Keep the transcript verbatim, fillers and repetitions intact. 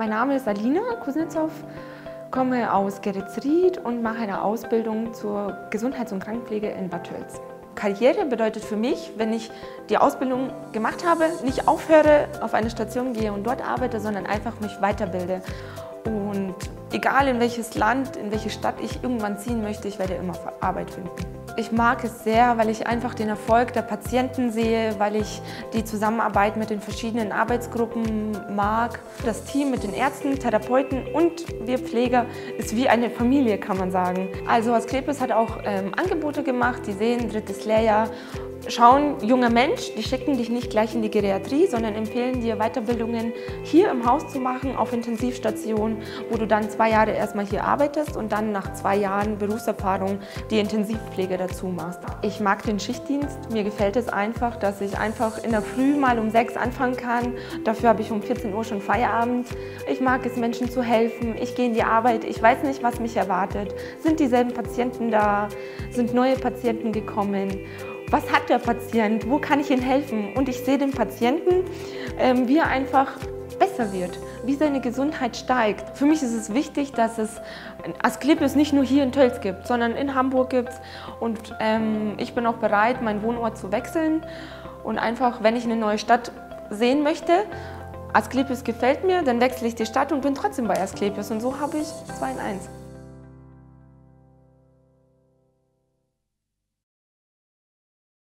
Mein Name ist Alina Kusnezow, komme aus Geretsried und mache eine Ausbildung zur Gesundheits- und Krankenpflege in Bad Tölz. Karriere bedeutet für mich, wenn ich die Ausbildung gemacht habe, nicht aufhöre, auf eine Station gehe und dort arbeite, sondern einfach mich weiterbilde. Und egal in welches Land, in welche Stadt ich irgendwann ziehen möchte, ich werde immer Arbeit finden. Ich mag es sehr, weil ich einfach den Erfolg der Patienten sehe, weil ich die Zusammenarbeit mit den verschiedenen Arbeitsgruppen mag. Das Team mit den Ärzten, Therapeuten und wir Pfleger ist wie eine Familie, kann man sagen. Also Asklepios hat auch ähm, Angebote gemacht, die sehen drittes Lehrjahr, schauen, junger Mensch, die schicken dich nicht gleich in die Geriatrie, sondern empfehlen dir Weiterbildungen hier im Haus zu machen, auf Intensivstationen, wo du dann zwei Jahre erstmal hier arbeitest und dann nach zwei Jahren Berufserfahrung die Intensivpflege dazu machst. Ich mag den Schichtdienst, mir gefällt es einfach, dass ich einfach in der Früh mal um sechs anfangen kann, dafür habe ich um vierzehn Uhr schon Feierabend. Ich mag es, Menschen zu helfen, ich gehe in die Arbeit, ich weiß nicht, was mich erwartet. Sind dieselben Patienten da, sind neue Patienten gekommen? Was hat der Patient, wo kann ich ihm helfen? Und ich sehe den Patienten, ähm, wie er einfach besser wird, wie seine Gesundheit steigt. Für mich ist es wichtig, dass es Asklepios nicht nur hier in Tölz gibt, sondern in Hamburg gibt es. Und ähm, ich bin auch bereit, meinen Wohnort zu wechseln. Und einfach, wenn ich eine neue Stadt sehen möchte, Asklepios gefällt mir, dann wechsle ich die Stadt und bin trotzdem bei Asklepios. Und so habe ich zwei in eins.